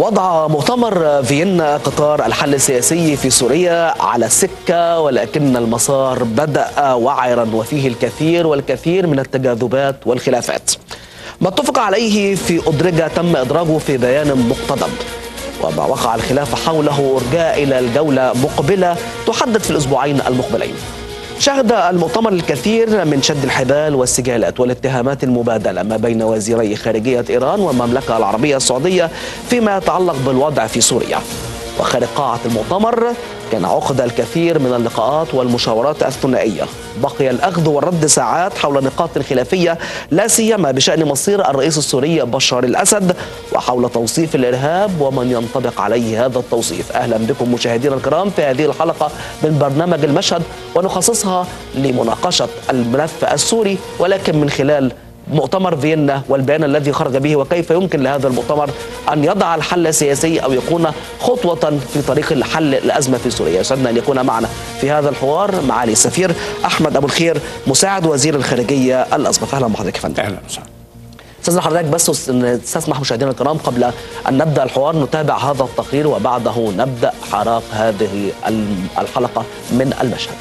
وضع مؤتمر فيينا قطار الحل السياسي في سوريا على السكة، ولكن المسار بدأ وعرا وفيه الكثير والكثير من التجاذبات والخلافات. ما اتفق عليه في أدرجة تم إدراجه في بيان مقتضب، وما وقع الخلاف حوله أرجاء إلى الجولة مقبلة تحدد في الأسبوعين المقبلين. شهد المؤتمر الكثير من شد الحبال والسجالات والاتهامات المبادلة ما بين وزيري خارجية إيران والمملكة العربية السعودية فيما يتعلق بالوضع في سوريا. وخارج قاعة المؤتمر كان عقد الكثير من اللقاءات والمشاورات الثنائية، بقي الأخذ والرد ساعات حول النقاط الخلافية، لا سيما بشأن مصير الرئيس السوري بشار الأسد وحول توصيف الإرهاب ومن ينطبق عليه هذا التوصيف. أهلا بكم مشاهدينا الكرام في هذه الحلقة من برنامج المشهد، ونخصصها لمناقشة الملف السوري ولكن من خلال مؤتمر فيينا والبيان الذي خرج به، وكيف يمكن لهذا المؤتمر أن يضع الحل السياسي أو يكون خطوة في طريق الحل الأزمة في سوريا. يسعدنا أن يكون معنا في هذا الحوار معالي السفير أحمد أبو الخير مساعد وزير الخارجية الأسبق. أهلا بحضرتك يا فندم. أهلا وسهلا. استاذ حضرتك، بس نستسمح مشاهدينا الكرام قبل ان نبدا الحوار نتابع هذا التقرير وبعده نبدا حراك هذه الحلقة من المشهد.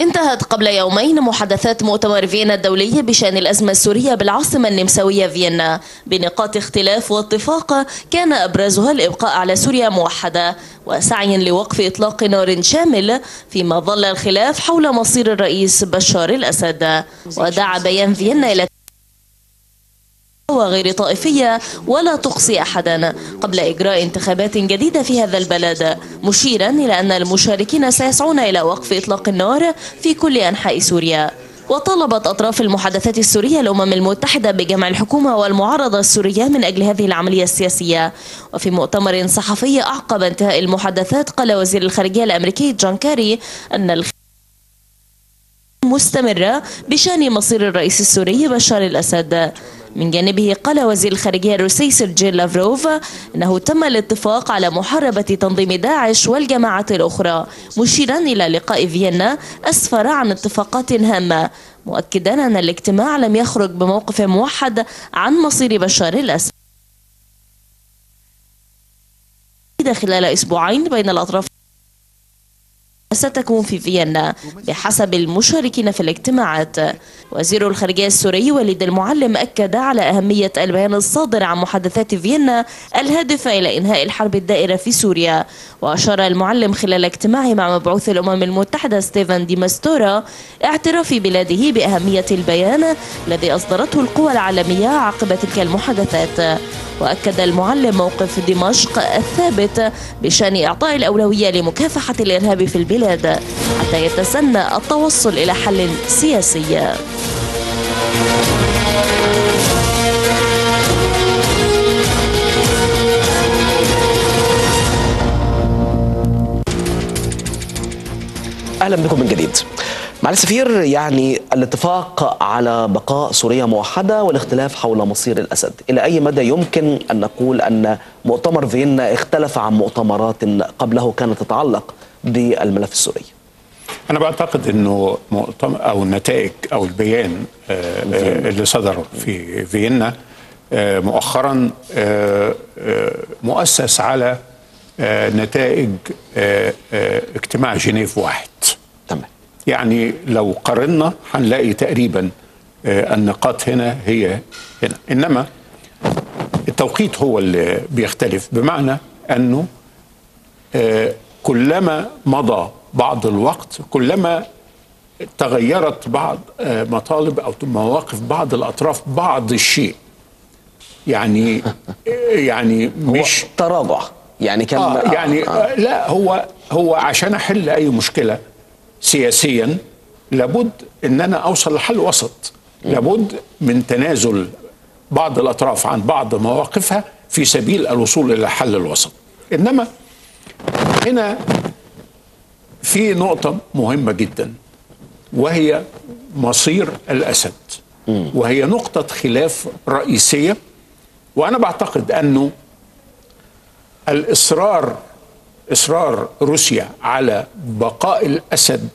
انتهت قبل يومين محادثات مؤتمر فيينا الدولي بشأن الأزمة السورية بالعاصمة النمساوية فيينا بنقاط اختلاف واتفاق كان أبرزها الإبقاء على سوريا موحدة وسعي لوقف إطلاق نار شامل، فيما ظل الخلاف حول مصير الرئيس بشار الأسد. ودعا بيان فيينا إلى وغير طائفية ولا تقصي أحدا قبل إجراء انتخابات جديدة في هذا البلد، مشيرا إلى أن المشاركين سيسعون إلى وقف إطلاق النار في كل أنحاء سوريا. وطالبت أطراف المحادثات السورية الأمم المتحدة بجمع الحكومة والمعارضة السورية من أجل هذه العملية السياسية. وفي مؤتمر صحفي أعقب انتهاء المحادثات قال وزير الخارجية الأمريكي جون كيري أن مستمرة بشأن مصير الرئيس السوري بشار الأسد. من جانبه قال وزير الخارجية الروسي سيرجي لافروف أنه تم الاتفاق على محاربة تنظيم داعش والجماعات الأخرى، مشيرا إلى لقاء فيينا أسفر عن اتفاقات هامة، مؤكدا أن الاجتماع لم يخرج بموقف موحد عن مصير بشار الأسد خلال أسبوعين بين الأطراف ستكون في فيينا بحسب المشاركين في الاجتماعات. وزير الخارجية السوري وليد المعلم أكد على أهمية البيان الصادر عن محادثات فيينا الهادفة إلى إنهاء الحرب الدائرة في سوريا. وأشار المعلم خلال اجتماعه مع مبعوث الأمم المتحدة ستيفان دي ميستورا اعتراف بلاده بأهمية البيان الذي أصدرته القوى العالمية عقب تلك المحادثات. وأكد المعلم موقف دمشق الثابت بشأن إعطاء الأولوية لمكافحة الإرهاب في البلاد حتى يتسنى التوصل إلى حل سياسي. أهلا بكم من جديد. معالي السفير، يعني الاتفاق على بقاء سوريا موحدة والاختلاف حول مصير الأسد، إلى أي مدى يمكن أن نقول أن مؤتمر فيينا اختلف عن مؤتمرات قبله كانت تتعلق بالملف السوري؟ أنا بعتقد أنه مؤتمر أو النتائج أو البيان اللي صدر في فيينا مؤخرا مؤسس على نتائج اجتماع جنيف واحد. تمام. يعني لو قارنا هنلاقي تقريبا النقاط هنا هي هنا، إنما التوقيت هو اللي بيختلف، بمعنى أنه كلما مضى بعض الوقت كلما تغيرت بعض مطالب أو مواقف بعض الأطراف بعض الشيء. يعني مش تراجع، يعني كان لا، هو عشان أحل أي مشكلة سياسيا لابد ان انا اوصل لحل وسط، لابد من تنازل بعض الاطراف عن بعض مواقفها في سبيل الوصول الى حل الوسط. انما هنا في نقطة مهمة جدا وهي مصير الاسد، وهي نقطة خلاف رئيسية، وانا بعتقد انه الاصرار إصرار روسيا على بقاء الأسد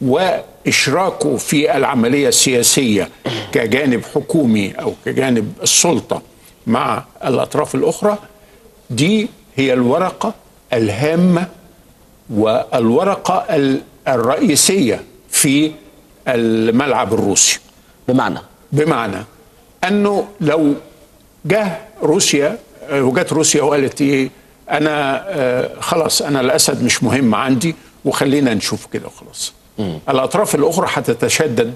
وإشراكه في العملية السياسية كجانب حكومي أو كجانب السلطة مع الأطراف الأخرى، دي هي الورقة الهامة والورقة الرئيسية في الملعب الروسي. بمعنى أنه لو جت روسيا وقالت إيه، أنا خلاص أنا الأسد مش مهم عندي وخلينا نشوف كده وخلاص، الأطراف الأخرى هتتشدد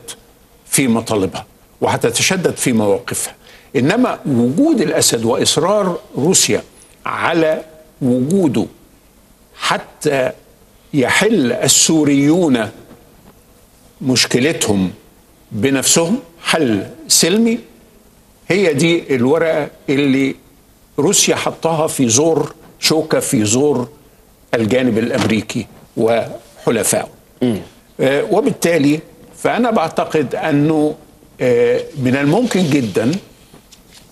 في مطالبها وهتتشدد في مواقفها. إنما وجود الأسد وإصرار روسيا على وجوده حتى يحل السوريون مشكلتهم بنفسهم حل سلمي، هي دي الورقة اللي روسيا حطها في زور شوكة، في زور الجانب الأمريكي وحلفائه. وبالتالي فأنا بعتقد أنه من الممكن جدا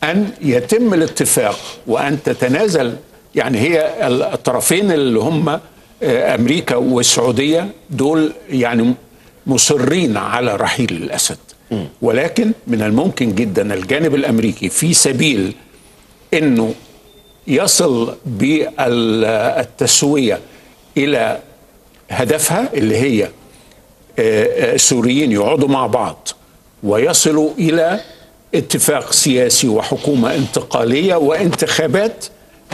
أن يتم الاتفاق وأن تتنازل، يعني هي الطرفين اللي هم أمريكا والسعودية دول يعني مصرين على رحيل الأسد، ولكن من الممكن جدا الجانب الأمريكي في سبيل أنه يصل بالتسوية إلى هدفها اللي هي السوريين يقعدوا مع بعض ويصلوا إلى اتفاق سياسي وحكومة انتقالية وانتخابات،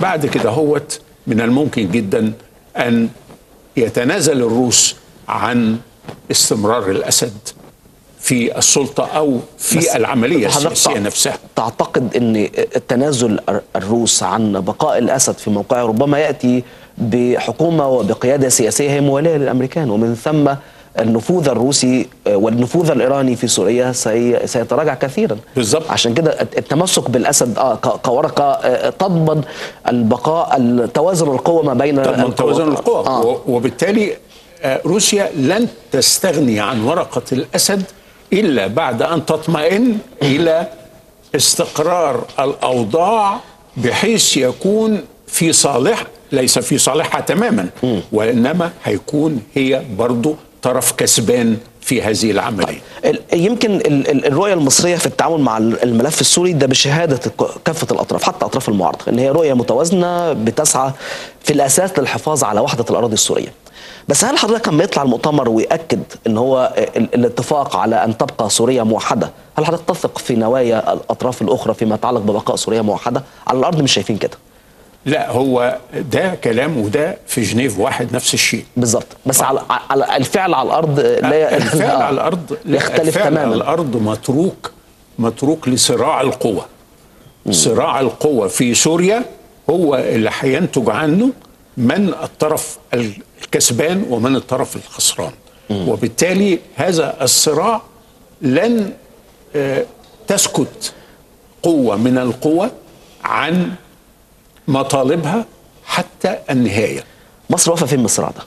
بعد كده هوت من الممكن جدا أن يتنازل الروس عن استمرار الأسد في السلطة أو في العملية السياسية نفسها. تعتقد أن التنازل الروس عن بقاء الأسد في موقعه ربما يأتي بحكومة وبقيادة سياسية هي موالية للأمريكان، ومن ثم النفوذ الروسي والنفوذ الإيراني في سوريا سيتراجع كثيرا. بالظبط، عشان كده التمسك بالأسد كورقة تضمن البقاء، توازن القوة ما بين توازن القوة. وبالتالي روسيا لن تستغني عن ورقة الأسد إلا بعد أن تطمئن إلى استقرار الأوضاع بحيث يكون في صالح، ليس في صالحها تماما، وإنما هيكون هي برضو طرف كسبان في هذه العملية. طيب، يمكن الرؤية المصرية في التعامل مع الملف السوري ده بشهادة كافة الأطراف حتى أطراف المعارضة إن هي رؤية متوازنة بتسعى في الأساس للحفاظ على وحدة الأراضي السورية. بس هل حضرتك لما يطلع المؤتمر ويأكد إن هو الاتفاق على أن تبقى سوريا موحدة، هل حضرتك تثق في نوايا الأطراف الأخرى فيما يتعلق ببقاء سوريا موحدة؟ على الأرض مش شايفين كده. لا، هو ده كلام وده في جنيف واحد، نفس الشيء بالظبط، بس على الفعل على الارض لا، الفعل على الارض يختلف تماما. على الارض متروك لصراع القوى. صراع القوى في سوريا هو اللي هينتج عنه من الطرف الكسبان ومن الطرف الخسران، وبالتالي هذا الصراع لن تسكت قوة من القوى عن مطالبها حتى النهاية. مصر واقفة فين من الصراع ده؟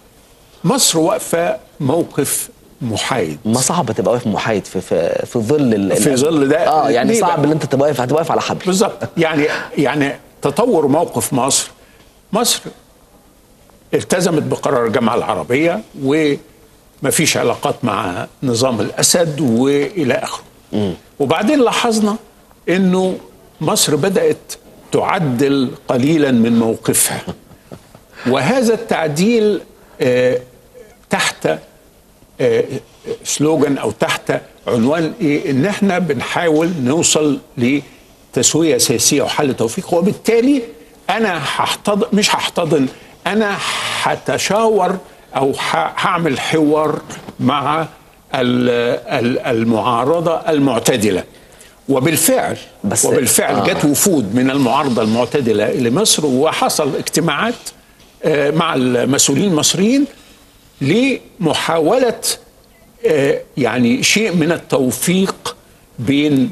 مصر واقفة موقف محايد. ما صعب تبقى واقف محايد في ظل في ظل ده، يعني صعب ان انت تبقى واقف، هتبقى واقف على حبل. بالظبط، يعني تطور موقف مصر التزمت بقرار الجامعة العربية ومفيش علاقات مع نظام الأسد وإلى آخره. وبعدين لاحظنا إنه مصر بدأت تعدل قليلا من موقفها، وهذا التعديل تحت سلوجن أو تحت عنوان إيه؟ إن احنا بنحاول نوصل لتسوية سياسية وحل توفيق، وبالتالي أنا مش هحتضن، أنا هتشاور أو هعمل حوار مع المعارضة المعتدلة. وبالفعل جت وفود من المعارضة المعتدلة لمصر، وحصل اجتماعات مع المسؤولين المصريين لمحاولة يعني شيء من التوفيق بين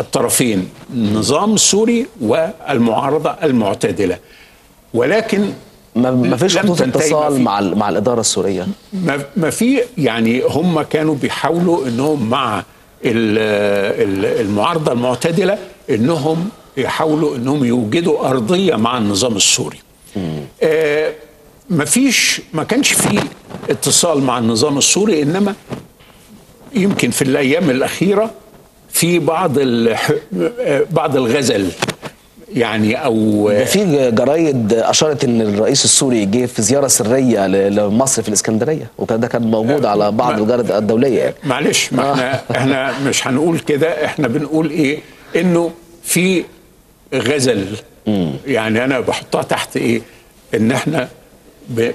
الطرفين، النظام السوري والمعارضة المعتدلة، ولكن ما فيش خطوط اتصال مع الإدارة السورية. ما في، يعني هم كانوا بيحاولوا انهم مع المعارضة المعتدلة انهم يحاولوا انهم يوجدوا أرضية مع النظام السوري. ما كانش فيه اتصال مع النظام السوري، انما يمكن في الايام الاخيره في بعض الغزل يعني، او ده في جرايد اشارت ان الرئيس السوري جه في زياره سريه لمصر في الاسكندريه، وكان ده كان موجود على بعض الجرايد الدوليه يعني. معلش ما احنا مش هنقول كده، احنا بنقول ايه؟ انه في غزل يعني انا بحطها تحت ايه؟ ان احنا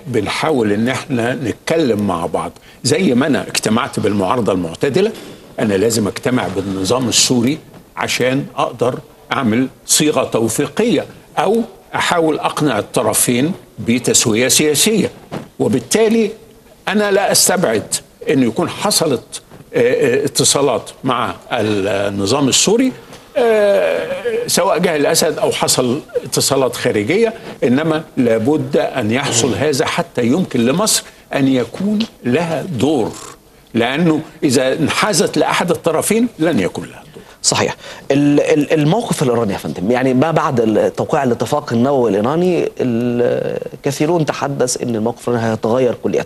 بنحاول ان احنا نتكلم مع بعض، زي ما انا اجتمعت بالمعارضه المعتدله انا لازم اجتمع بالنظام السوري عشان اقدر اعمل صيغه توفيقيه او احاول اقنع الطرفين بتسويه سياسيه. وبالتالي انا لا استبعد ان يكون حصلت اتصالات مع النظام السوري، سواء جه الأسد أو حصل اتصالات خارجية، إنما لابد أن يحصل هذا حتى يمكن لمصر أن يكون لها دور، لأنه إذا انحازت لأحد الطرفين لن يكون لها دور. صحيح. الموقف الإيراني يا فندم، يعني ما بعد توقيع الاتفاق النووي الإيراني الكثيرون تحدث أن الموقف الإيراني هيتغير كلياً،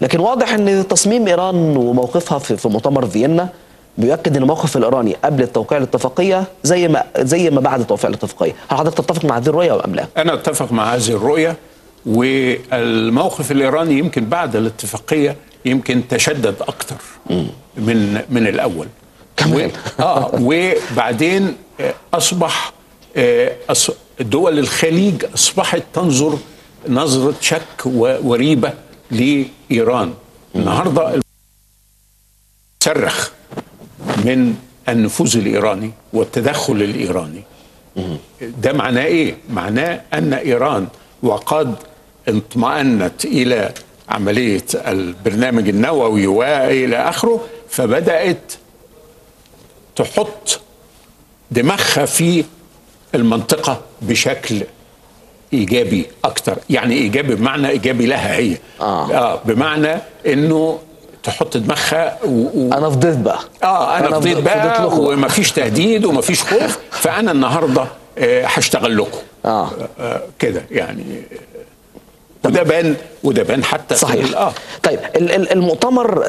لكن واضح أن تصميم إيران وموقفها في مؤتمر فيينا بيؤكد ان الموقف الايراني قبل التوقيع الاتفاقيه زي ما بعد توقيع الاتفاقيه. هل حضرتك تتفق مع هذه الرؤيه ام لا؟ انا اتفق مع هذه الرؤيه، والموقف الايراني يمكن بعد الاتفاقيه يمكن تشدد اكثر من الاول كمان. وبعدين اصبح دول الخليج اصبحت تنظر نظره شك وريبه لايران. النهارده صرخ من النفوذ الإيراني والتدخل الإيراني. ده معناه إيه؟ معناه أن إيران وقد اطمأنت إلى عملية البرنامج النووي وإلى آخره، فبدأت تحط دماغها في المنطقة بشكل إيجابي أكتر. يعني إيجابي بمعنى إيجابي لها هي، بمعنى أنه تحط دماغها انا فضيت بقى، انا فضيت بقى ومفيش تهديد ومفيش خوف، فانا النهارده هشتغل لكم كده يعني. وده بان حتى صحيح. طيب المؤتمر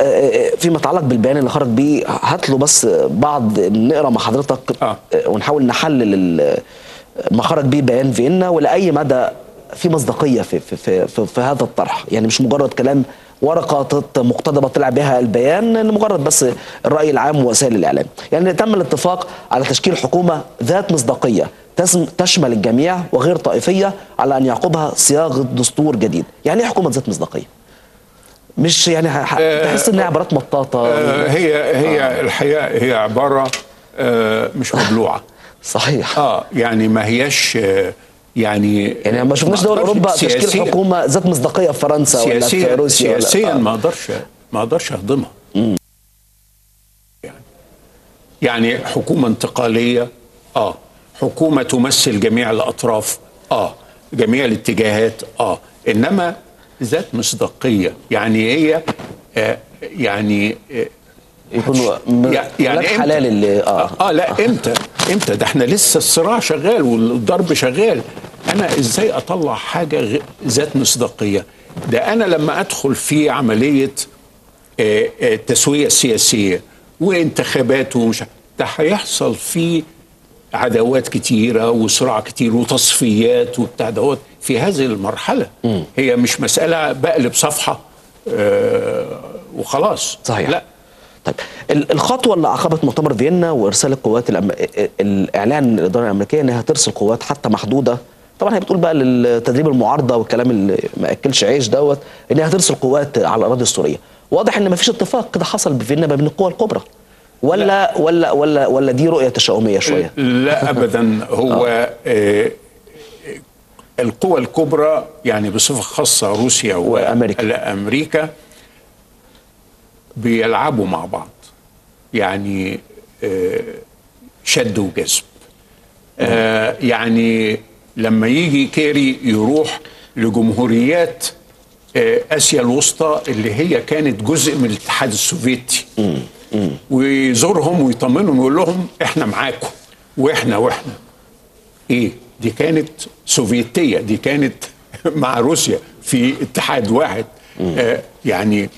فيما يتعلق بالبيان اللي خرج بيه، هات له بس بعض نقرا مع حضرتك ونحاول نحلل ما خرج بيه بيان فيينا، ولاي مدى في مصداقيه في في, في في هذا الطرح، يعني مش مجرد كلام ورقة مقتضبة طلع بها البيان لمجرد بس الرأي العام ووسائل الإعلام. يعني تم الاتفاق على تشكيل حكومة ذات مصداقية تشمل الجميع وغير طائفية، على أن يعقبها صياغة دستور جديد. يعني إيه حكومة ذات مصداقية؟ مش يعني تحس إنها عبارات مطاطة. هي الحقيقة هي عبارة مش مبلوعة. صحيح. يعني ما هيش يعني ما شفناش دول اوروبا تشكيل حكومه ذات مصداقيه في فرنسا ولا في روسيا سياسيا. ما اقدرش اهضمها يعني حكومه انتقاليه، حكومه تمثل جميع الاطراف، جميع الاتجاهات، انما ذات مصداقيه يعني هي يكونوا يعني حلال اللي لا امتى ده احنا لسه الصراع شغال والضرب شغال. انا ازاي اطلع حاجه ذات مصداقيه؟ ده انا لما ادخل في عمليه تسويه سياسيه وانتخابات ومش ده هيحصل في عداوات كتيره وصراع كتير وتصفيات وبتاع دوت في هذه المرحله. هي مش مساله بقلب صفحه وخلاص. صحيح. لا. طيب الخطوه اللي عقبت مؤتمر فيينا وارسال القوات الاعلان الاداره الامريكيه انها ترسل قوات حتى محدوده، طبعا هي بتقول بقى للتدريب المعارضه والكلام اللي ما اكلش عيش دوت، انها ترسل قوات على الاراضي السوريه. واضح ان ما فيش اتفاق كده حصل بفيينا ما بين القوى الكبرى، ولا ولا ولا ولا دي رؤيه تشاؤميه شويه؟ لا ابدا. هو القوى الكبرى يعني بصفه خاصه روسيا وامريكا بيلعبوا مع بعض يعني شد وجذب. يعني لما يجي كيري يروح لجمهوريات آسيا الوسطى اللي هي كانت جزء من الاتحاد السوفيتي ويزورهم ويطمنهم ويقول لهم احنا معاكم واحنا ايه، دي كانت سوفيتية، دي كانت مع روسيا، في اتحاد واحد. يعني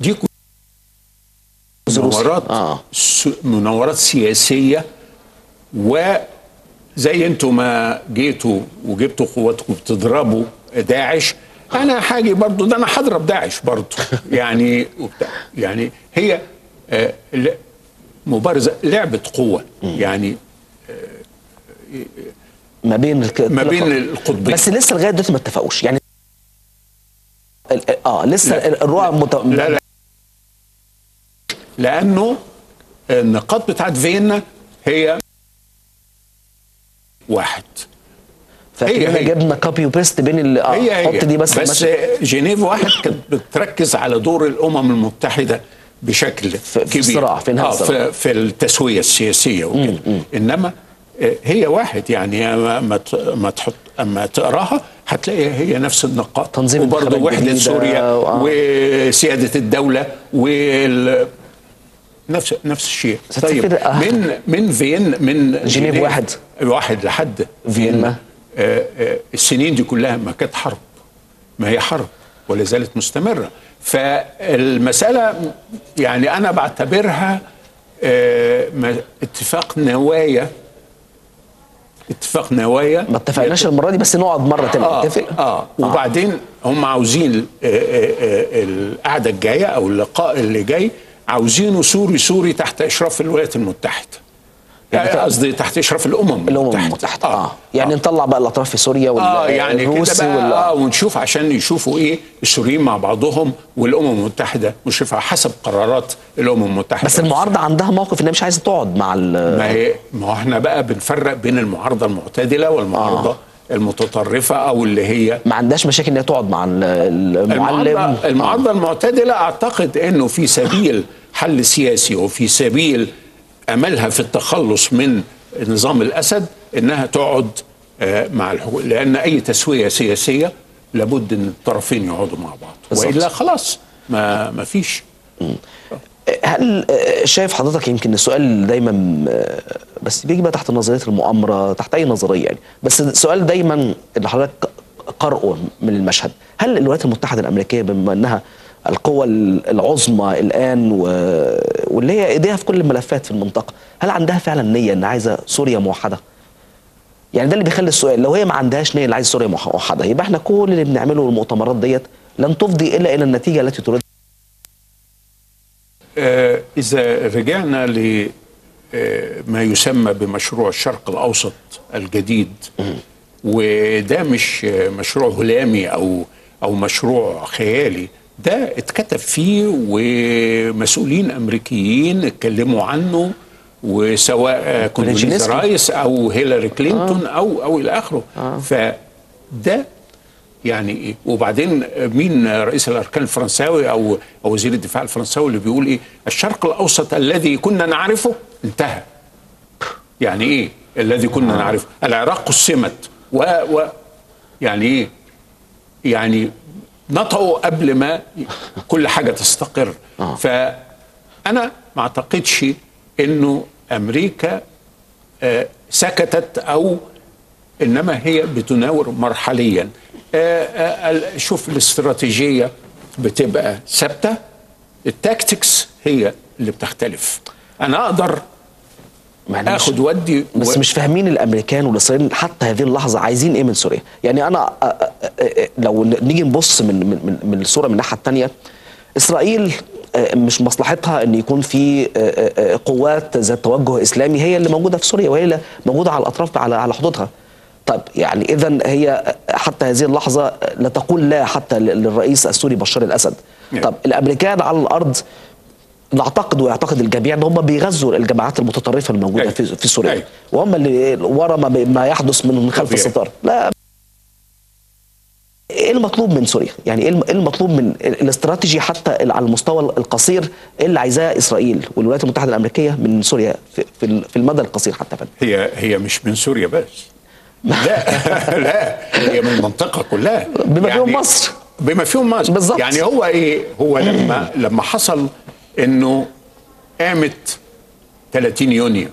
دي مناورات مناورات سياسيه، وزي انتم ما جيتوا وجبتوا قواتكم بتضربوا داعش، انا حاجي برضو ده انا هضرب داعش برضو يعني يعني هي مبارزه، لعبه قوه يعني ما بين القطبين، بس لسه لغايه دلوقتي ما اتفقوش يعني لسه الرؤى لا، لانه النقاط بتاعت فيينا هي واحد، فاحنا جبنا كوبي وبيست بين اللي حط دي بس جنيف واحد كانت بتركز على دور الامم المتحده بشكل كبير في التسويه السياسيه وكده، انما هي واحد يعني ما تحط اما تقراها هتلاقي هي نفس النقاط، وبرضه وحده سوريا وسياده الدوله نفس الشيء. طيب من جنيف واحد لحد فيينا السنين دي كلها ما كانت حرب، ما هي حرب ولا زالت مستمره، فالمساله يعني انا بعتبرها اتفاق نوايا ما اتفقناش المره دي، بس نقعد مره تانية نتفق. وبعدين هم عاوزين القعده الجايه او اللقاء اللي جاي عاوزينه سوري تحت اشراف الولايات المتحده، يعني قصدي تحت اشراف الامم المتحده يعني نطلع بقى الاطراف في سوريا يعني الروس ونشوف عشان يشوفوا ايه السوريين مع بعضهم والامم المتحده مشرفه حسب قرارات الامم المتحده. بس المعارضه عندها موقف انها مش عايزه تقعد مع ما احنا بقى بنفرق بين المعارضه المعتدله والمعارضه المتطرفه او اللي هي ما عندهاش مشاكل انها تقعد مع المعلم. المعارضه المعتدله اعتقد انه في سبيل حل سياسي وفي سبيل املها في التخلص من نظام الاسد انها تقعد مع الحكومه، لان اي تسويه سياسيه لابد ان الطرفين يقعدوا مع بعض بالزبط. والا خلاص ما فيش. هل شايف حضرتك، يمكن السؤال دايما بس بيجي بقى تحت نظريه المؤامره، تحت اي نظريه يعني، بس السؤال دايما اللي حضرتك قرأه من المشهد، هل الولايات المتحده الامريكيه بما انها القوى العظمى الان واللي هي ايديها في كل الملفات في المنطقه، هل عندها فعلا نيه ان عايزه سوريا موحده؟ يعني ده اللي بيخلي السؤال، لو هي ما عندهاش نيه ان عايزه سوريا موحده يبقى احنا كل اللي بنعمله والمؤتمرات ديت لن تفضي الا الى النتيجه التي تريد. إذا رجعنا لما يسمى بمشروع الشرق الأوسط الجديد، وده مش مشروع هلامي أو مشروع خيالي، ده اتكتب فيه ومسؤولين أمريكيين اتكلموا عنه، وسواء كوندوليزا رايس أو هيلاري كلينتون أو إلى آخره. فده يعني ايه؟ وبعدين مين رئيس الاركان الفرنساوي او وزير الدفاع الفرنساوي اللي بيقول ايه؟ الشرق الاوسط الذي كنا نعرفه انتهى. يعني ايه الذي كنا نعرفه؟ العراق قسمت يعني ايه؟ يعني نطقوا قبل ما كل حاجه تستقر. فانا ما اعتقدش انه امريكا سكتت انما هي بتناور مرحليا. شوف الاستراتيجية بتبقى ثابتة، التاكتكس هي اللي بتختلف. أنا أقدر آخد ودي بس مش فاهمين الأمريكان والإسرائيليين حتى هذه اللحظة عايزين إيه من سوريا. يعني أنا لو نيجي نبص من الصورة من الناحية التانية، إسرائيل مش مصلحتها ان يكون في قوات ذات توجه إسلامي هي اللي موجودة في سوريا وهي اللي موجودة على الأطراف على حدودها. طيب يعني إذا هي حتى هذه اللحظة لا تقول لا حتى للرئيس السوري بشار الأسد. طب الأمريكان على الأرض نعتقد ويعتقد الجميع ان هم بيغزوا الجماعات المتطرفة الموجودة في سوريا، وهم اللي ورا ما يحدث من خلف الستار. لا، ايه المطلوب من سوريا؟ يعني ايه المطلوب من الاستراتيجي حتى على المستوى القصير اللي عايزاه إسرائيل والولايات المتحدة الأمريكية من سوريا في المدى القصير حتى؟ هي مش من سوريا بس لا، هي من المنطقة كلها بما فيهم مصر بالظبط. يعني هو ايه، هو لما حصل انه قامت 30 يونيو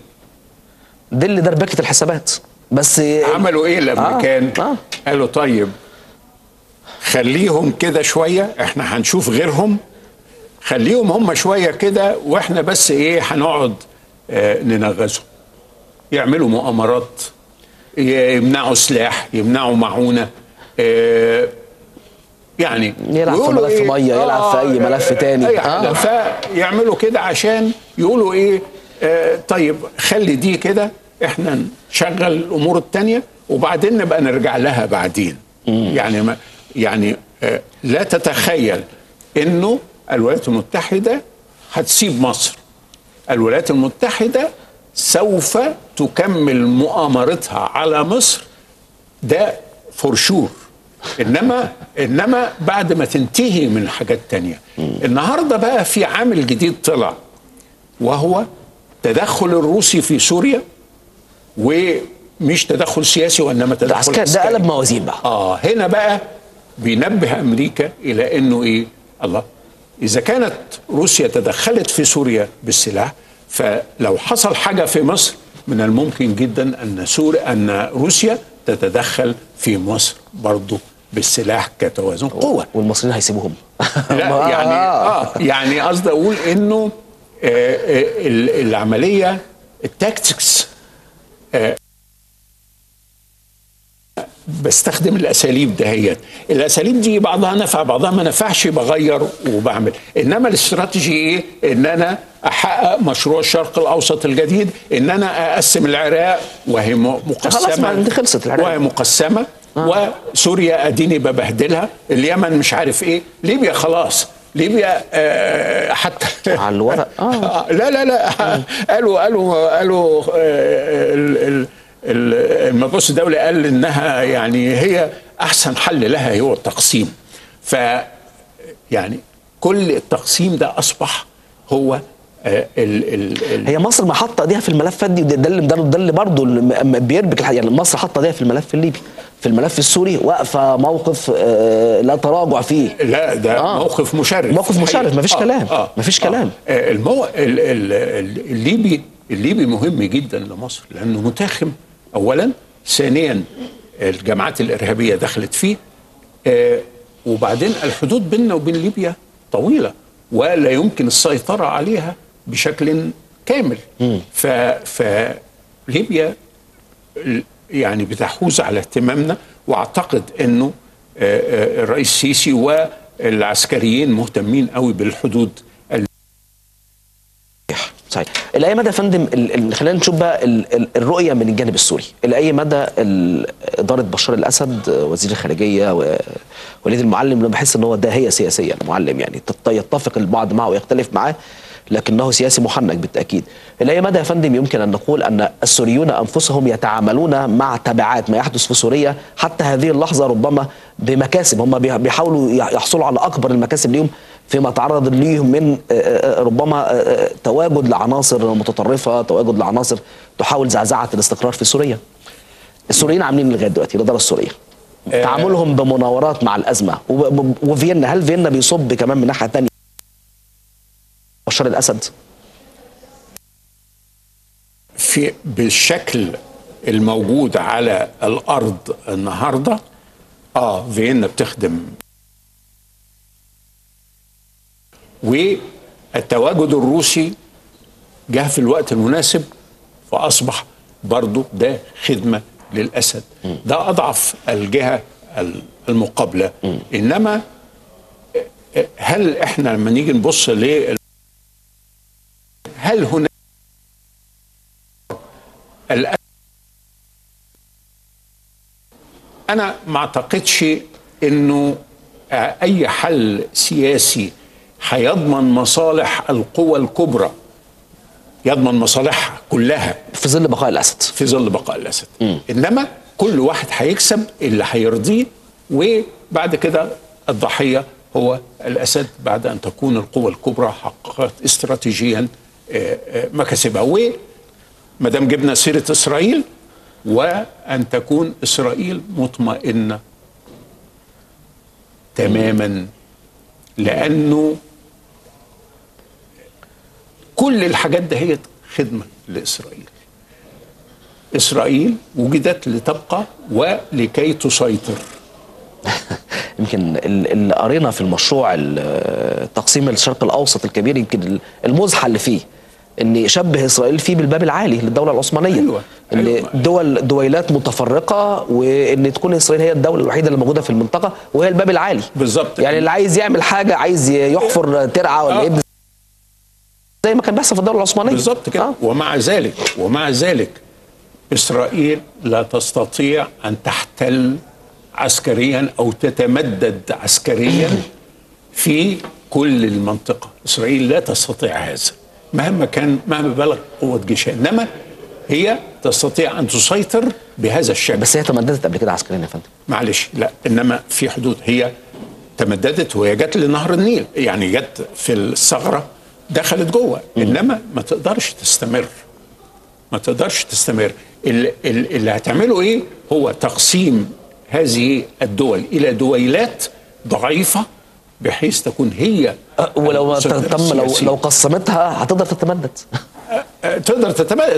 دي اللي دربكت الحسابات، بس عملوا ايه الامريكان؟ قالوا طيب خليهم كده شوية، احنا هنشوف غيرهم، خليهم هم شوية كده واحنا بس ايه هنقعد ننغزهم، يعملوا مؤامرات، يمنعوا سلاح، يمنعوا معونة، يعني يلعب في ملف ميه، يلعب في اي ملف تاني، فيعملوا كده عشان يقولوا ايه طيب خلي دي كده احنا نشغل الامور التانية وبعدين نبقى نرجع لها بعدين. يعني ما يعني لا تتخيل انه الولايات المتحدة هتسيب مصر، الولايات المتحدة سوف تكمل مؤامرتها على مصر، ده فرشور، انما بعد ما تنتهي من حاجات تانية. النهارده بقى في عامل جديد طلع وهو التدخل الروسي في سوريا، ومش تدخل سياسي وانما تدخل عسكري، ده قلب موازين بقى. هنا بقى بينبه امريكا الى انه ايه، الله، اذا كانت روسيا تدخلت في سوريا بالسلاح فلو حصل حاجه في مصر من الممكن جدا ان روسيا تتدخل في مصر برضه بالسلاح كتوازن قوة، والمصريين هيسيبوهم. لا يعني يعني قصدي اقول انه العملية التاكتكس، بستخدم الاساليب دهيت، الاساليب دي بعضها نفع بعضها ما نفعش، بغير وبعمل، انما الاستراتيجي ايه؟ ان انا احقق مشروع الشرق الاوسط الجديد، ان انا اقسم العراق وهي مقسمه، خلاص ما خلصت العراق وهي مقسمه، وسوريا اديني ببهدلها، اليمن مش عارف ايه، ليبيا خلاص، ليبيا حتى على الورق لا لا لا قالوا المجلس الدولي قال انها يعني هي احسن حل لها هو التقسيم، ف يعني كل التقسيم ده اصبح هو هي مصر ما حاطه ايديها في الملفات دي، ده اللي برضه بيربك الحاجة. يعني مصر حاطه ايديها في الملف الليبي، في الملف السوري، واقفه موقف لا تراجع فيه، لا ده موقف مشرف، موقف مشرف، مفيش كلام، مفيش كلام. الليبي مهم جدا لمصر لانه متاخم اولا، ثانيا الجماعات الارهابيه دخلت فيه، وبعدين الحدود بيننا وبين ليبيا طويله ولا يمكن السيطره عليها بشكل كامل، فليبيا يعني بتحوز على اهتمامنا، واعتقد انه الرئيس السيسي والعسكريين مهتمين قوي بالحدود. صحيح. الى اي مدى يا فندم خلينا نشوف بقى الرؤيه من الجانب السوري، الى اي مدى اداره بشار الاسد وزير الخارجيه ووليد المعلم، انا بحس ان هو داهيه سياسيه المعلم، يعني يتفق البعض معه ويختلف معاه لكنه سياسي محنك بالتاكيد. الى اي مدى يا فندم يمكن ان نقول ان السوريون انفسهم يتعاملون مع تبعات ما يحدث في سوريا حتى هذه اللحظه ربما بمكاسب، هم بيحاولوا يحصلوا على اكبر المكاسب ليهم فيما تعرض ليهم من ربما تواجد لعناصر متطرفه، تواجد لعناصر تحاول زعزعه الاستقرار في سوريا. السوريين عاملين لغايه دلوقتي الاداره السوريه تعاملهم بمناورات مع الازمه، وفيينا، هل فيينا بيصب كمان من ناحيه ثانيه بشار الاسد؟ في بالشكل الموجود على الارض النهارده فيينا بتخدم، والتواجد الروسي جه في الوقت المناسب فأصبح برضو ده خدمة للأسد، ده أضعف الجهة المقابلة. إنما هل إحنا لما نيجي نبص هل هناك الأسد؟ أنا ما أعتقدش إنه أي حل سياسي هيضمن مصالح القوى الكبرى، يضمن مصالحها كلها في ظل بقاء الأسد، في ظل بقاء الأسد. إنما كل واحد هيكسب اللي هيرضيه، وبعد كده الضحية هو الأسد بعد أن تكون القوى الكبرى حققت استراتيجيا مكاسبها. وما دام جبنا سيرة إسرائيل، وأن تكون إسرائيل مطمئنة تماما، لأنه كل الحاجات ده هي خدمة لإسرائيل. إسرائيل وجدت لتبقى ولكي تسيطر. يمكن اللي قرينا في المشروع تقسيم الشرق الاوسط الكبير، يمكن المزحه اللي فيه ان شبه اسرائيل فيه بالباب العالي للدوله العثمانيه. أيوة. ان دول دويلات متفرقه، وان تكون اسرائيل هي الدوله الوحيده اللي موجوده في المنطقه وهي الباب العالي بالظبط. يعني اللي عايز يعمل حاجه، عايز يحفر ترعه ولا يبني زي ما كان بيحصل في الدوله العثمانيه بالظبط كده. ومع ذلك اسرائيل لا تستطيع ان تحتل عسكريا او تتمدد عسكريا في كل المنطقه. اسرائيل لا تستطيع هذا مهما بلغ قوه جيشها، انما هي تستطيع ان تسيطر بهذا الشكل. بس هي تمددت قبل كده عسكريا يا فندم. معلش، لا، انما في حدود. هي تمددت وهي جت لنهر النيل، يعني جت في الثغره دخلت جوه، انما ما تقدرش تستمر. اللي هتعمله ايه؟ هو تقسيم هذه الدول الى دويلات ضعيفه بحيث تكون هي لو قسمتها هتقدر تتمدد.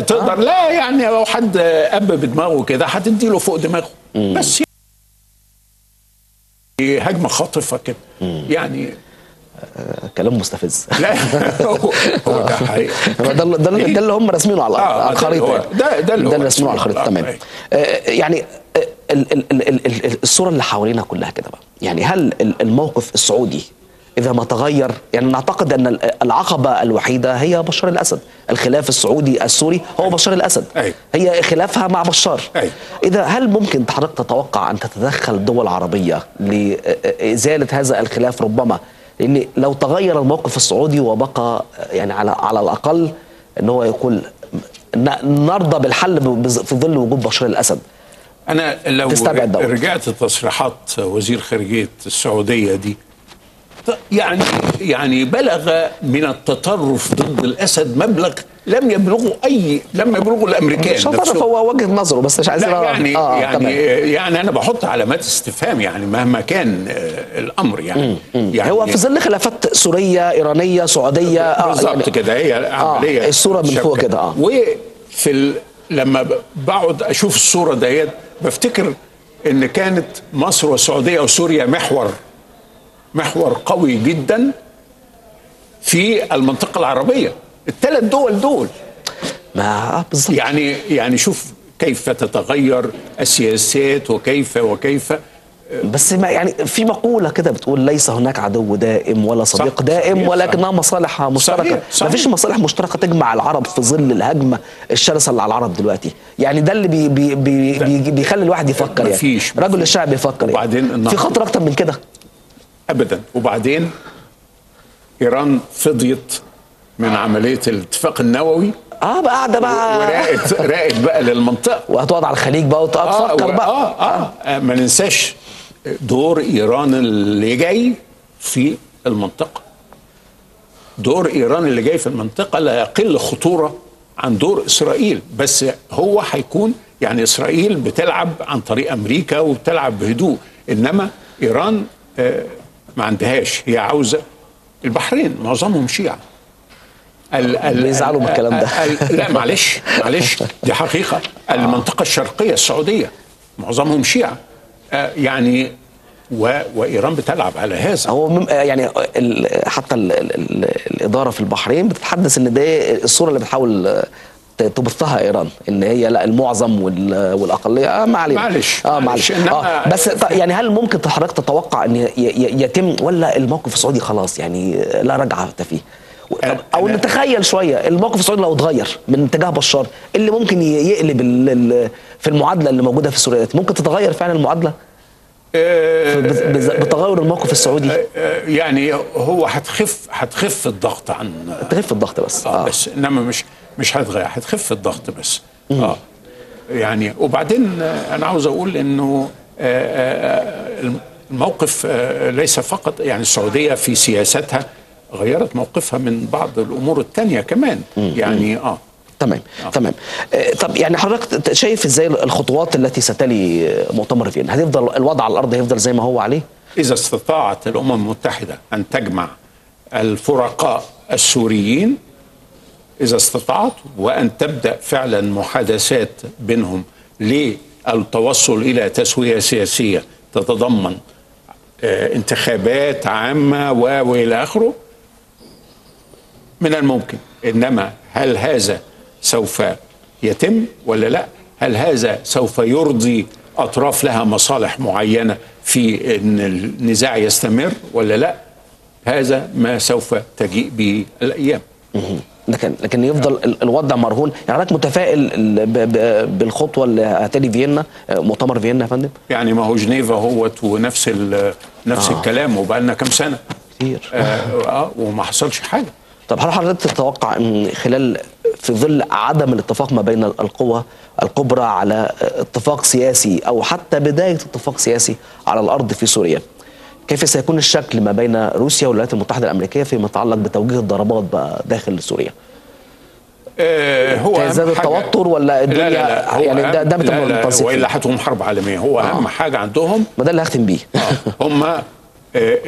تقدر لا، يعني لو حد اب بدماغه كده هتديله فوق دماغه. بس هجمه خاطفه كده يعني. كلام مستفز. لا هو ده حقيقي. ده اللي هم راسمينه على الخريطه. ده اللي راسمينه على الخريطه. تمام. يعني الصوره اللي حوالينا كلها كده بقى، يعني هل الموقف السعودي اذا ما تغير، يعني نعتقد ان العقبه الوحيده هي بشار الاسد، الخلاف السعودي السوري هو بشار الاسد، هي خلافها مع بشار. اذا هل ممكن حضرتك تتوقع ان تتدخل الدول العربيه لازاله هذا الخلاف؟ ربما، لان لو تغير الموقف السعودي وبقى يعني على الاقل ان هو يقول نرضى بالحل في ظل وجود بشار الاسد. انا لو رجعت تصريحات وزير خارجيه السعوديه دي، يعني بلغ من التطرف ضد الاسد مبلغ لم يبلغه الامريكان. مش تطرف، هو وجهه نظره بس مش عايزين. يعني انا بحط علامات استفهام يعني مهما كان الامر يعني. هو في ظل خلافات سوريه ايرانيه سعوديه بالظبط يعني كده. هي عمليه الصوره من فوق كده. لما بقعد اشوف الصوره ديت بفتكر ان كانت مصر والسعوديه وسوريا محور قوي جدا في المنطقه العربيه، الثلاث دول بالظبط. يعني شوف كيف تتغير السياسات وكيف بس يعني في مقوله كده بتقول ليس هناك عدو دائم ولا صديق دائم، ولكنها مصالح مشتركه. مفيش مصالح مشتركه تجمع العرب في ظل الهجمه الشرسه اللي على العرب دلوقتي، يعني ده اللي بي بي بي بيخلي الواحد يفكر. يعني رجل الشعب يفكر يعني في خطر اكتر من كده ابدا. وبعدين ايران فضيت من عمليه الاتفاق النووي بقى قاعده بقى راقت بقى للمنطقه، وهتقعد على الخليج بقى وتفكر بقى. ما ننساش دور ايران اللي جاي في المنطقه. لا يقل خطوره عن دور اسرائيل، بس هو هيكون يعني اسرائيل بتلعب عن طريق امريكا وبتلعب بهدوء، انما ايران ما عندهاش. هي عاوزه البحرين معظمهم شيعة. بيزعلوا من الكلام ده. لا معلش دي حقيقه. المنطقه الشرقيه السعوديه معظمهم شيعة يعني، وايران بتلعب على هذا. هو يعني حتى الاداره في البحرين بتتحدث ان ده الصوره اللي بتحاول تبثها ايران، ان هي لا المعظم والاقليه. ما علينا. معلش. بس يعني هل ممكن حضرتك تتوقع ان يتم، ولا الموقف السعودي خلاص يعني لا رجعه فيه؟ او نتخيل شويه الموقف السعودي لو اتغير من اتجاه بشار، اللي ممكن يقلب في المعادله اللي موجوده في سوريا. ممكن تتغير فعلا المعادله بتغير الموقف السعودي. يعني هو هتخف الضغط عن تخف الضغط بس. بس انما مش هتغير، هتخف الضغط بس. يعني وبعدين انا عاوز اقول انه الموقف ليس فقط يعني السعوديه في سياستها غيرت موقفها من بعض الامور الثانيه كمان. يعني تمام. طب يعني حضرتك شايف ازاي الخطوات التي ستلي مؤتمر فيينا؟ هتفضل الوضع على الارض هيفضل زي ما هو عليه؟ اذا استطاعت الامم المتحده ان تجمع الفرقاء السوريين، اذا استطاعت، وان تبدا فعلا محادثات بينهم للتوصل الى تسويه سياسيه تتضمن انتخابات عامة وإلى آخره من الممكن. إنما هل هذا سوف يتم ولا لا؟ هل هذا سوف يرضي أطراف لها مصالح معينة في أن النزاع يستمر ولا لا؟ هذا ما سوف تجيء به الأيام. لكن يفضل الوضع مرهون. يعني حضرتك متفائل بالخطوه اللي هتلي فيينا، مؤتمر فيينا يا فندم؟ يعني ما هو جنيفا اهوت ونفس الكلام، وبقى لنا كام سنه كتير وما حصلش حاجه. طب هل حضرتك تتوقع ان خلال في ظل عدم الاتفاق ما بين القوى الكبرى على اتفاق سياسي او حتى بدايه اتفاق سياسي على الارض في سوريا، كيف سيكون الشكل ما بين روسيا والولايات المتحدة الأمريكية فيما يتعلق بتوجيه الضربات بقى داخل سوريا؟ هو تزداد التوتر ولا الدنيا؟ لا يعني ده متناسق وإلا هتقوم حرب عالمية. هو أهم حاجة عندهم، ما ده اللي هختم بيه هم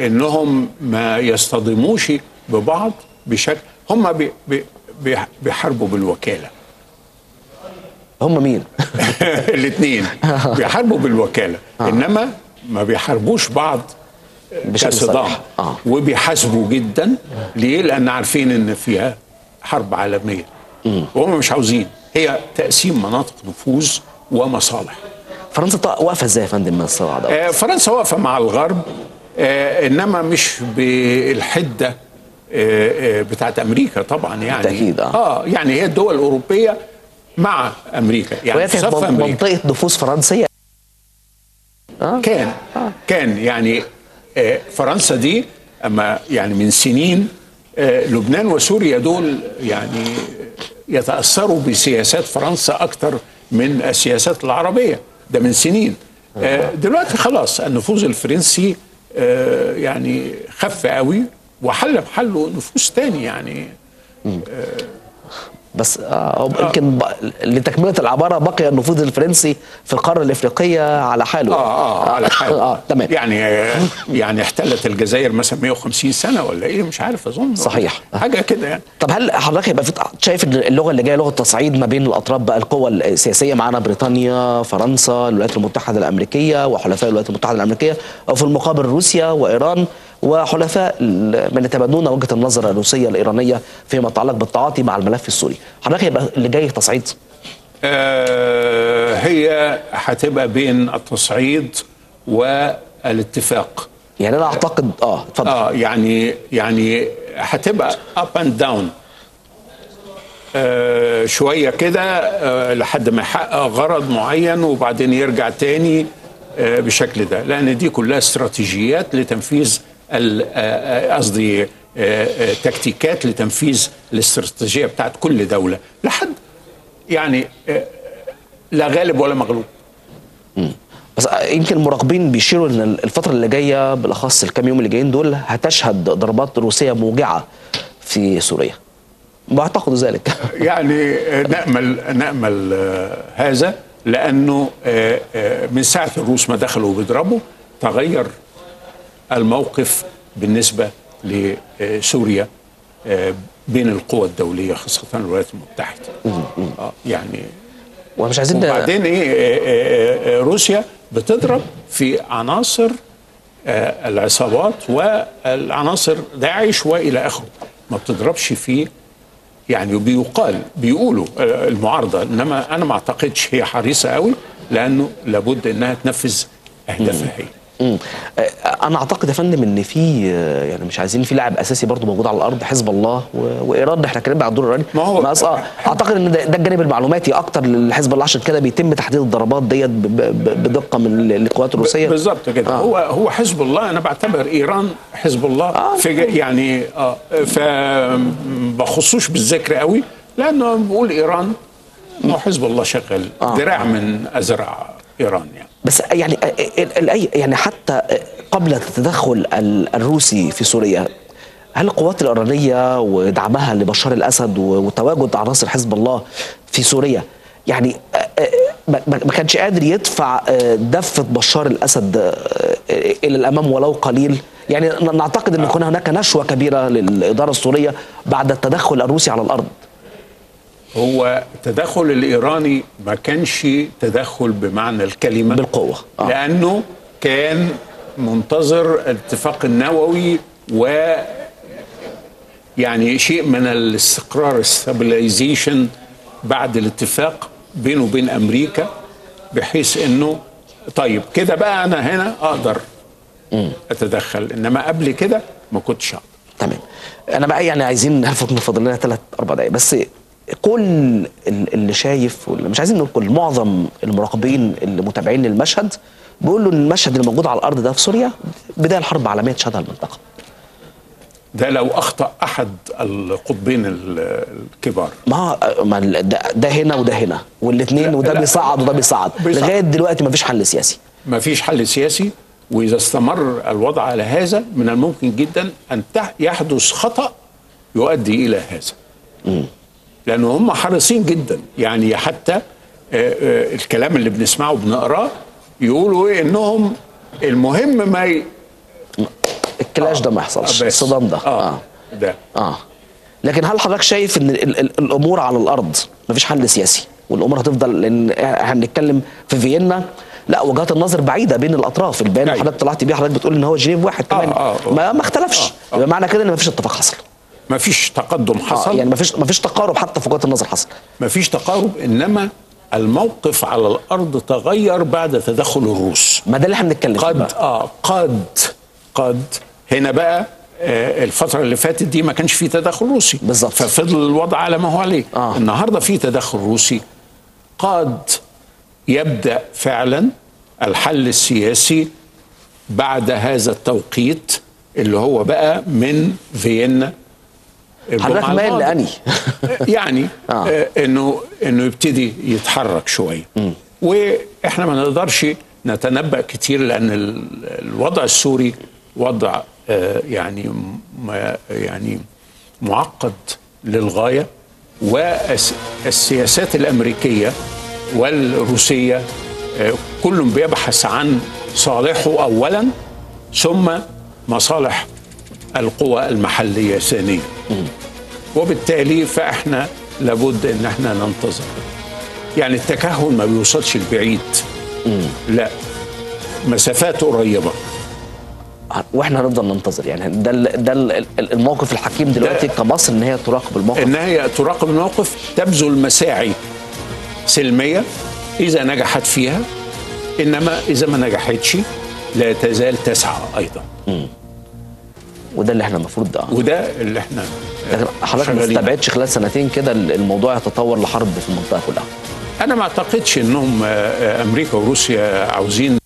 إنهم ما يصطدموش ببعض بشكل. هم بيحاربوا بالوكالة. هم مين؟ الاثنين بيحاربوا بالوكالة، إنما ما بيحاربوش بعض كصدام وبيحاسبوا جدا. ليه؟ لان عارفين ان فيها حرب عالميه وهم مش عاوزين. هي تقسيم مناطق نفوذ ومصالح. فرنسا واقفه ازاي يا فندم من الصراع ده؟ فرنسا واقفه مع الغرب، انما مش بالحده بتاعت امريكا طبعا. يعني بالتاكيد يعني هي الدول الاوروبيه مع امريكا، يعني في صف امريكا. منطقه نفوذ فرنسيه كان يعني فرنسا دي، اما يعني من سنين لبنان وسوريا دول يعني يتأثروا بسياسات فرنسا اكتر من السياسات العربية. ده من سنين. دلوقتي خلاص النفوذ الفرنسي يعني خف قوي وحل بحله نفوذ تاني يعني. بس يمكن لتكمله العباره بقي النفوذ الفرنسي في القاره الافريقيه على حاله. على حاله. تمام. يعني احتلت الجزائر مثلا 150 سنه ولا ايه، مش عارف، اظن صحيح حاجه كده يعني. طب هل حضرتك يبقى شايف ان اللغه اللي جايه لغه تصعيد ما بين الاطراف بقى، القوى السياسيه معانا بريطانيا، فرنسا، الولايات المتحده الامريكيه وحلفاء الولايات المتحده الامريكيه، وفي المقابل روسيا وايران وحلفاء من يتبادلون وجهه النظر الروسيه الايرانيه فيما يتعلق بالتعاطي مع الملف السوري، حضرتك هيبقى اللي جاي تصعيد؟ هي هتبقى بين التصعيد والاتفاق. يعني انا اعتقد اتفضل. يعني هتبقى اب اند داون شويه كده، لحد ما يحقق غرض معين وبعدين يرجع تاني بشكل ده، لأن دي كلها استراتيجيات لتنفيذ، قصدي تكتيكات لتنفيذ الاستراتيجية بتاعت كل دولة، لحد يعني لا غالب ولا مغلوب. بس يمكن المراقبين بيشيروا ان الفترة اللي جاية بالأخص الكام يوم اللي جايين دول هتشهد ضربات روسية موجعة في سوريا. بعتقد ذلك. يعني نأمل هذا، لأنه من ساعة الروس ما دخلوا وبيضربوا تغير الموقف بالنسبة لسوريا بين القوى الدولية، خاصة الولايات المتحدة. يعني ومش عايزين. وبعدين ايه، روسيا بتضرب في عناصر العصابات والعناصر داعش والى اخره، ما بتضربش في يعني، بيقولوا المعارضه، انما انا ما اعتقدش. هي حريصه قوي لانه لابد انها تنفذ اهدافها هي. انا اعتقد يا فندم ان في يعني مش عايزين، في لاعب اساسي برضه موجود على الارض، حزب الله وايران. احنا اتكلمنا عن الدور الايراني. ما هو اعتقد ان ده الجانب المعلوماتي اكتر لحزب الله، عشان كده بيتم تحديد الضربات ديت بدقه من القوات الروسيه. بالظبط كده. هو حزب الله، انا بعتبر ايران حزب الله. فبخصوش بالذكر قوي، لانه بقول ايران حزب الله شغال ذراع من اذرع ايران يعني. بس يعني حتى قبل التدخل الروسي في سوريا، هل القوات الايرانيه ودعمها لبشار الاسد وتواجد عناصر حزب الله في سوريا يعني ما كانش قادر يدفع دفه بشار الاسد الى الامام ولو قليل؟ يعني نعتقد ان كان هناك نشوه كبيره للاداره السوريه بعد التدخل الروسي على الارض. هو التدخل الإيراني ما كانش تدخل بمعنى الكلمة بالقوة، لأنه كان منتظر الاتفاق النووي و يعني شيء من الاستقرار الستابلايزيشن بعد الاتفاق بينه وبين امريكا، بحيث انه طيب كده بقى انا هنا اقدر اتدخل، انما قبل كده ما كنتش اقدر. تمام. انا بقى يعني عايزين هفك من فضلنا 3-4 دقايق بس. كل اللي شايف، واللي مش عايزين نقول كل، معظم المراقبين اللي متابعين للمشهد بيقولوا ان المشهد اللي موجود على الارض ده في سوريا بدايه الحرب العالميه تشهدها المنطقه. ده لو اخطأ احد القطبين الكبار. ما ده هنا وده هنا والاثنين، وده بيصعد وده بيصعد. لغايه دلوقتي ما فيش حل سياسي. ما فيش حل سياسي، واذا استمر الوضع على هذا من الممكن جدا ان يحدث خطأ يؤدي الى هذا. لأن هم حريصين جدا، يعني حتى الكلام اللي بنسمعه وبنقراه يقولوا ايه، انهم المهم ما الكلاش ده ما يحصلش، الصدام ده لكن هل حضرتك شايف ان الامور على الارض مفيش حل سياسي والامور هتفضل، لان احنا بنتكلم في فيينا لا وجهات النظر بعيده بين الاطراف، البيان اللي حضرتك طلعت بيه حضرتك بتقول ان هو جنيف واحد كمان ما اختلفش، يبقى معنى كده ان مفيش اتفاق حصل، مفيش تقدم حصل، يعني مفيش تقارب حتى في وجهات النظر حصل، مفيش تقارب، انما الموقف على الارض تغير بعد تدخل الروس. ما ده اللي احنا بنتكلم فيه. قد هنا بقى الفتره اللي فاتت دي ما كانش فيه تدخل روسي بالظبط، ففضل الوضع على ما هو عليه. النهارده فيه تدخل روسي، قد يبدا فعلا الحل السياسي بعد هذا التوقيت اللي هو بقى من فيينا. حضرتك مايل لأني يعني انه يبتدي يتحرك شويه، واحنا ما نقدرش نتنبأ كتير لان الوضع السوري وضع يعني معقد للغايه، والسياسات الامريكيه والروسيه كل بيبحث عن صالحه اولا، ثم مصالح القوى المحليه ثانيا، وبالتالي فاحنا لابد ان احنا ننتظر. يعني التكهن ما بيوصلش البعيد، لا مسافات قريبه، واحنا هنفضل ننتظر. يعني ده الموقف الحكيم دلوقتي كمصر، ان هي تراقب الموقف، تبذل مساعي سلميه اذا نجحت فيها، انما اذا ما نجحتش لا تزال تسعى ايضا. وده اللي احنا المفروض وده اللي احنا حضرتك ما استبعدش خلال 2 سنين كده الموضوع يتطور لحرب في المنطقه كلها؟ انا ما اعتقدش انهم امريكا وروسيا عاوزين،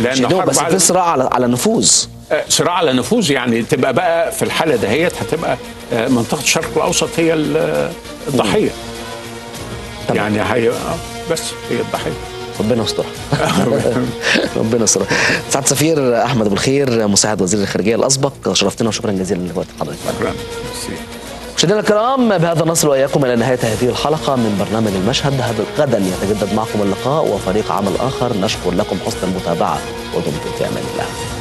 لان حرب بس في صراع على نفوذ، صراع على نفوذ، يعني تبقى بقى في الحاله دهيت هتبقى منطقه الشرق الاوسط هي الضحيه. يعني هي بس هي الضحيه. ربنا يسترها. ربنا يسترها. سعاده سفير احمد ابو الخير مساعد وزير الخارجيه الاسبق، شرفتنا وشكرا جزيلا لوقت حضرتك. شكرا. مشاهدينا الكرام، بهذا نصل واياكم الى نهايه هذه الحلقه من برنامج المشهد. غدا يتجدد معكم اللقاء وفريق عمل اخر. نشكر لكم حسن المتابعه ودمتم في امان الله.